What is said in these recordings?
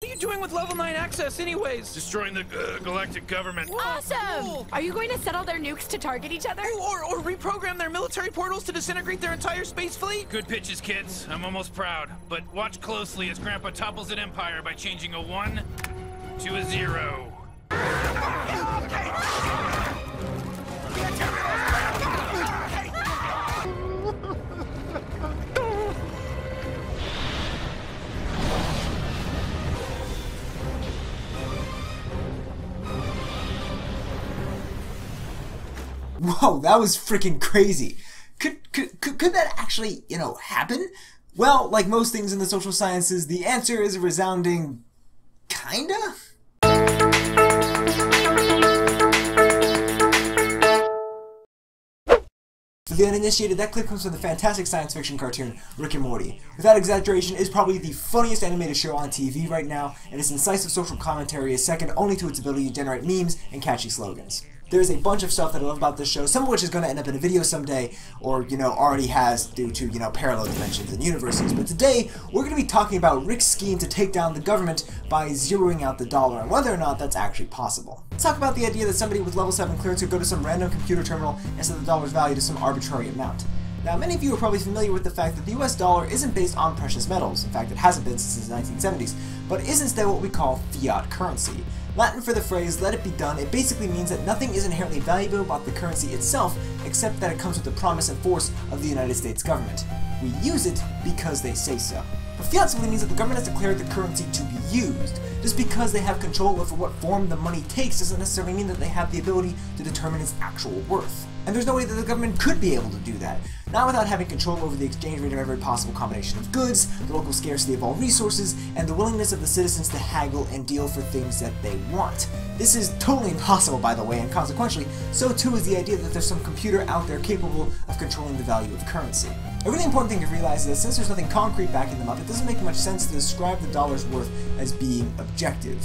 What are you doing with level 9 access anyways? Destroying the galactic government. Awesome! Cool. Are you going to settle their nukes to target each other? Or reprogram their military portals to disintegrate their entire space fleet? Good pitches, kids. I'm almost proud. But watch closely as Grandpa topples an empire by changing a 1 to a 0. Whoa, that was freaking crazy. Could that actually, you know, happen? Well, like most things in the social sciences, the answer is a resounding kinda? The uninitiated, that clip comes from the fantastic science fiction cartoon, Rick and Morty. Without exaggeration, it's probably the funniest animated show on TV right now, and its incisive social commentary is second only to its ability to generate memes and catchy slogans. There's a bunch of stuff that I love about this show, some of which is going to end up in a video someday, or, you know, already has due to, you know, parallel dimensions and universes. But today, we're going to be talking about Rick's scheme to take down the government by zeroing out the dollar, and whether or not that's actually possible. Let's talk about the idea that somebody with level 7 clearance could go to some random computer terminal and set the dollar's value to some arbitrary amount. Now, many of you are probably familiar with the fact that the US dollar isn't based on precious metals, in fact it hasn't been since the 1970s, but is instead what we call fiat currency. Latin for the phrase, let it be done, it basically means that nothing is inherently valuable about the currency itself, except that it comes with the promise and force of the United States government. We use it because they say so. But fiat simply means that the government has declared the currency to be used. Just because they have control over what form the money takes doesn't necessarily mean that they have the ability to determine its actual worth. And there's no way that the government could be able to do that, not without having control over the exchange rate of every possible combination of goods, the local scarcity of all resources, and the willingness of the citizens to haggle and deal for things that they want. This is totally impossible, by the way, and consequentially, so too is the idea that there's some computer out there capable of controlling the value of currency. A really important thing to realize is that since there's nothing concrete backing them up, it doesn't make much sense to describe the dollar's worth as being objective.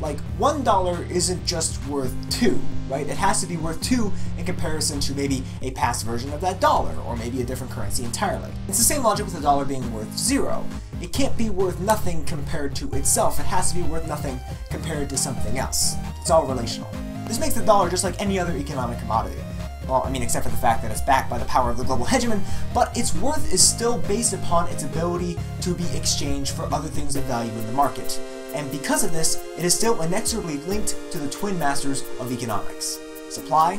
Like, $1 isn't just worth 2, right? It has to be worth 2 in comparison to maybe a past version of that dollar, or maybe a different currency entirely. It's the same logic with the dollar being worth 0. It can't be worth nothing compared to itself, it has to be worth nothing compared to something else. It's all relational. This makes the dollar just like any other economic commodity. Well, I mean, except for the fact that it's backed by the power of the global hegemon, but its worth is still based upon its ability to be exchanged for other things of value in the market. And because of this, it is still inexorably linked to the twin masters of economics, supply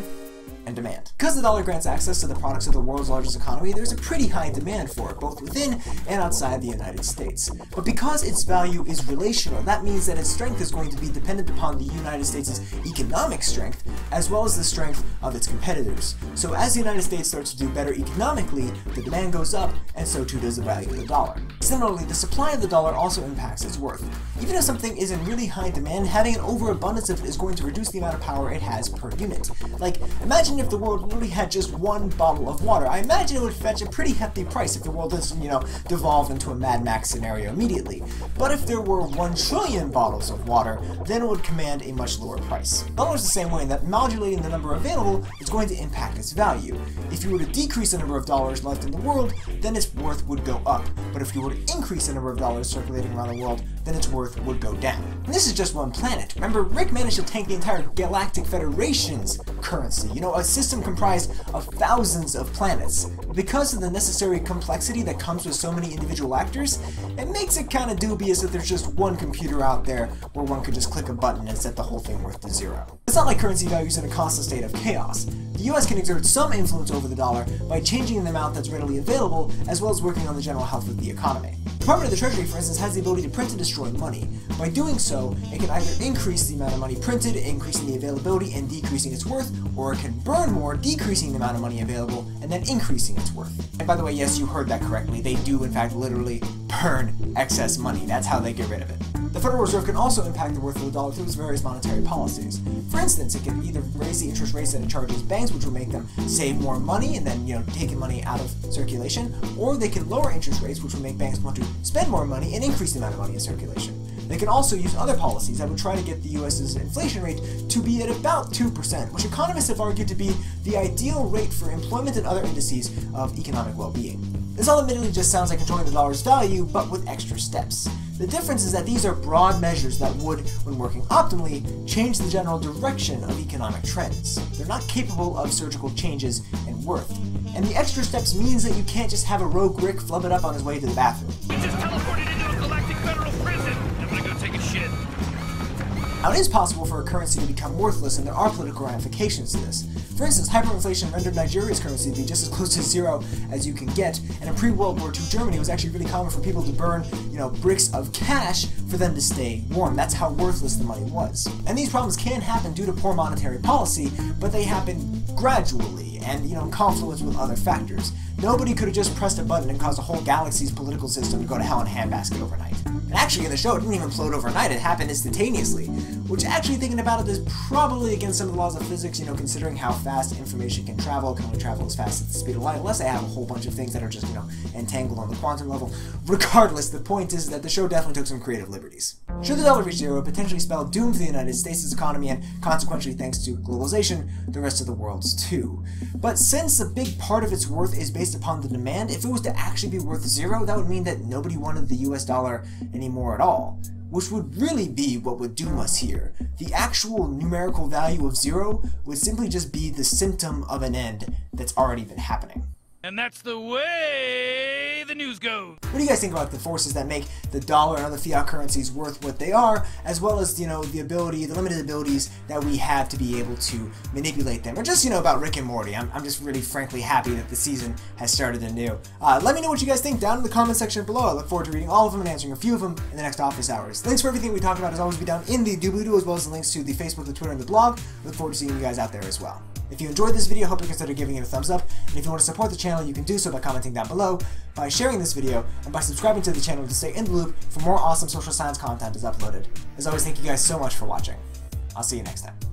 and demand. Because the dollar grants access to the products of the world's largest economy, there's a pretty high demand for it, both within and outside the United States. But because its value is relational, that means that its strength is going to be dependent upon the United States' economic strength, as well as the strength of its competitors. So as the United States starts to do better economically, the demand goes up, and so too does the value of the dollar. Similarly, the supply of the dollar also impacts its worth. Even if something is in really high demand, having an overabundance of it is going to reduce the amount of power it has per unit. Like, imagine if the world really had just one bottle of water. I imagine it would fetch a pretty hefty price if the world doesn't, you know, devolve into a Mad Max scenario immediately. But if there were 1 trillion bottles of water, then it would command a much lower price. The dollar is the same way in that modulating the number available is going to impact its value. If you were to decrease the number of dollars left in the world, then its worth would go up. But if you were to increase the number of dollars circulating around the world, then its worth would go down. And this is just one planet. Remember, Rick managed to tank the entire Galactic Federation's currency. You know, a system comprised of thousands of planets. Because of the necessary complexity that comes with so many individual actors, it makes it kind of dubious that there's just one computer out there where one could just click a button and set the whole thing worth to 0. It's not like currency values in a constant state of chaos. The US can exert some influence over the dollar by changing the amount that's readily available, as well as working on the general health of the economy. The Department of the Treasury, for instance, has the ability to print and destroy money. By doing so, it can either increase the amount of money printed, increasing the availability and decreasing its worth, or it can burn more, decreasing the amount of money available, and then increasing its worth. And by the way, yes, you heard that correctly. They do, in fact, literally burn excess money. That's how they get rid of it. The Federal Reserve can also impact the worth of the dollar through its various monetary policies. For instance, it can either raise the interest rates that it charges banks, which will make them save more money and then, you know, taking money out of circulation, or they can lower interest rates, which will make banks want to spend more money and increase the amount of money in circulation. They can also use other policies that would try to get the U.S.'s inflation rate to be at about 2%, which economists have argued to be the ideal rate for employment and other indices of economic well-being. This all admittedly just sounds like controlling the dollar's value, but with extra steps. The difference is that these are broad measures that would, when working optimally, change the general direction of economic trends. They're not capable of surgical changes in worth. And the extra steps means that you can't just have a rogue Rick flub it up on his way to the bathroom. We just teleported into a galactic federal prison! I'm gonna go take a shit. Now, it is possible for a currency to become worthless, and there are political ramifications to this. For instance, hyperinflation rendered Nigeria's currency to be just as close to zero as you can get, and in pre-World War II Germany, it was actually really common for people to burn, bricks of cash for them to stay warm. That's how worthless the money was. And these problems can happen due to poor monetary policy, but they happen gradually and, in confluence with other factors. Nobody could have just pressed a button and caused a whole galaxy's political system to go to hell in a handbasket overnight. And actually, in the show, it didn't even float overnight, it happened instantaneously. Which, actually thinking about it, is probably against some of the laws of physics, considering how fast information can travel. It can only travel as fast as the speed of light, unless I have a whole bunch of things that are just, entangled on the quantum level. Regardless, the point is that the show definitely took some creative liberties. Should the dollar reach zero, it potentially spelled doom for the United States' economy, and consequently, thanks to globalization, the rest of the world's too. But since a big part of its worth is based upon the demand, if it was to actually be worth zero, that would mean that nobody wanted the US dollar anymore at all, which would really be what would doom us here. The actual numerical value of zero would simply just be the symptom of an end that's already been happening. And that's the way the news goes. What do you guys think about the forces that make the dollar and other fiat currencies worth what they are, as well as, the limited abilities that we have to be able to manipulate them? Or just, about Rick and Morty. I'm just really frankly happy that the season has started anew. Let me know what you guys think down in the comment section below. I look forward to reading all of them and answering a few of them in the next office hours. Links for everything we talked about as always be down in the doobly-doo, as well as the links to the Facebook, the Twitter, and the blog. I look forward to seeing you guys out there as well. If you enjoyed this video, I hope you consider giving it a thumbs up, and if you want to support the channel, you can do so by commenting down below, by sharing this video, and by subscribing to the channel to stay in the loop for more awesome social science content as uploaded. As always, thank you guys so much for watching. I'll see you next time.